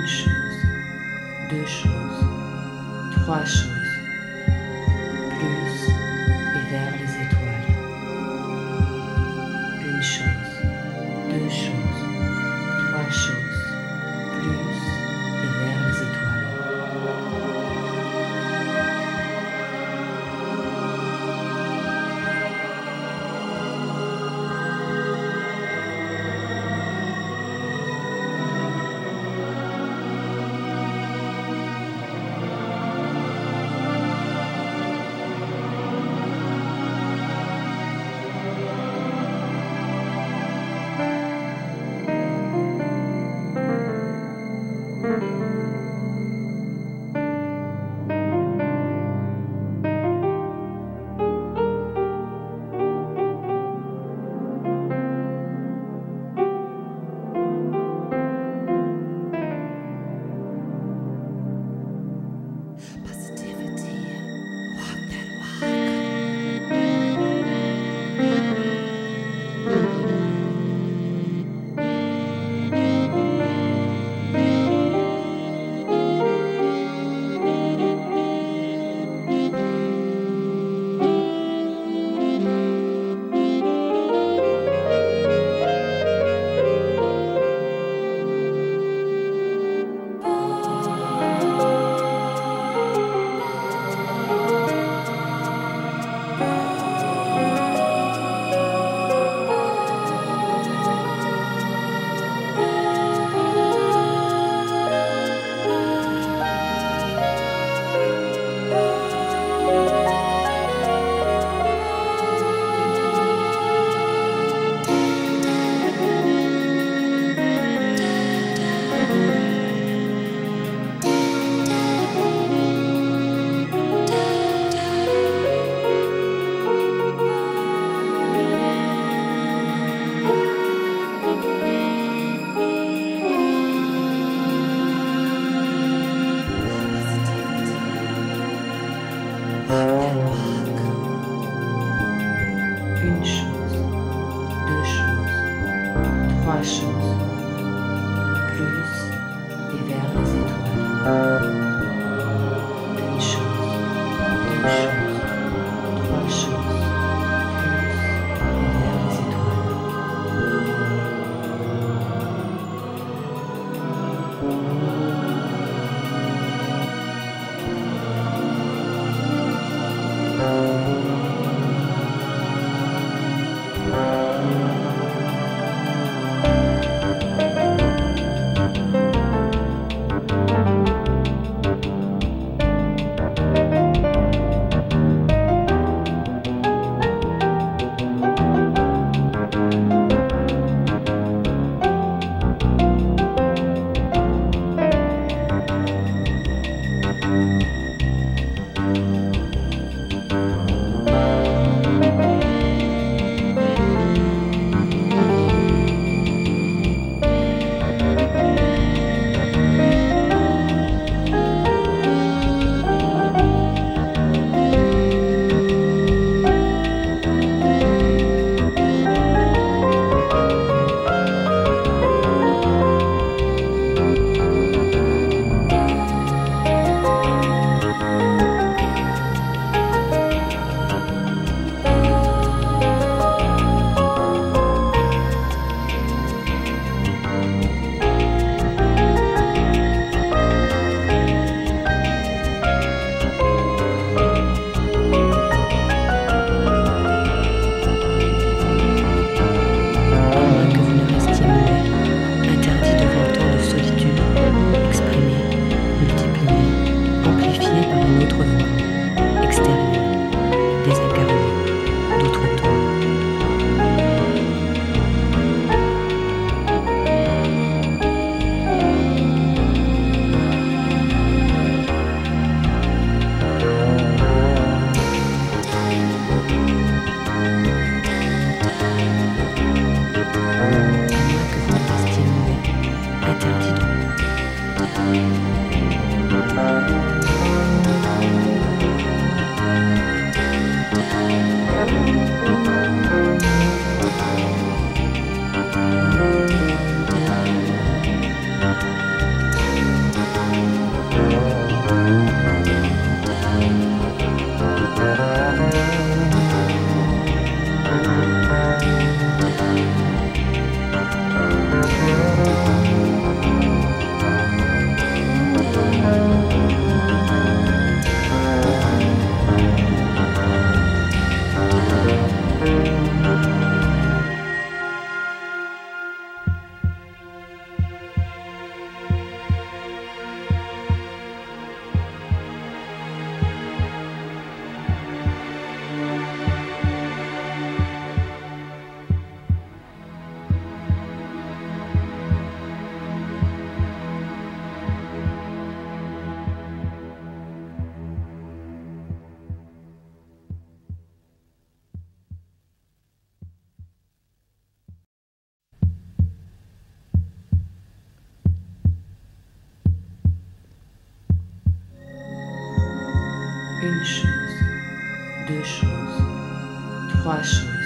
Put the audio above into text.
une chose, deux choses, trois choses, plus et vers les étoiles. Une chose, deux choses, trois choses, plus et vers les une chose, deux choses, trois choses.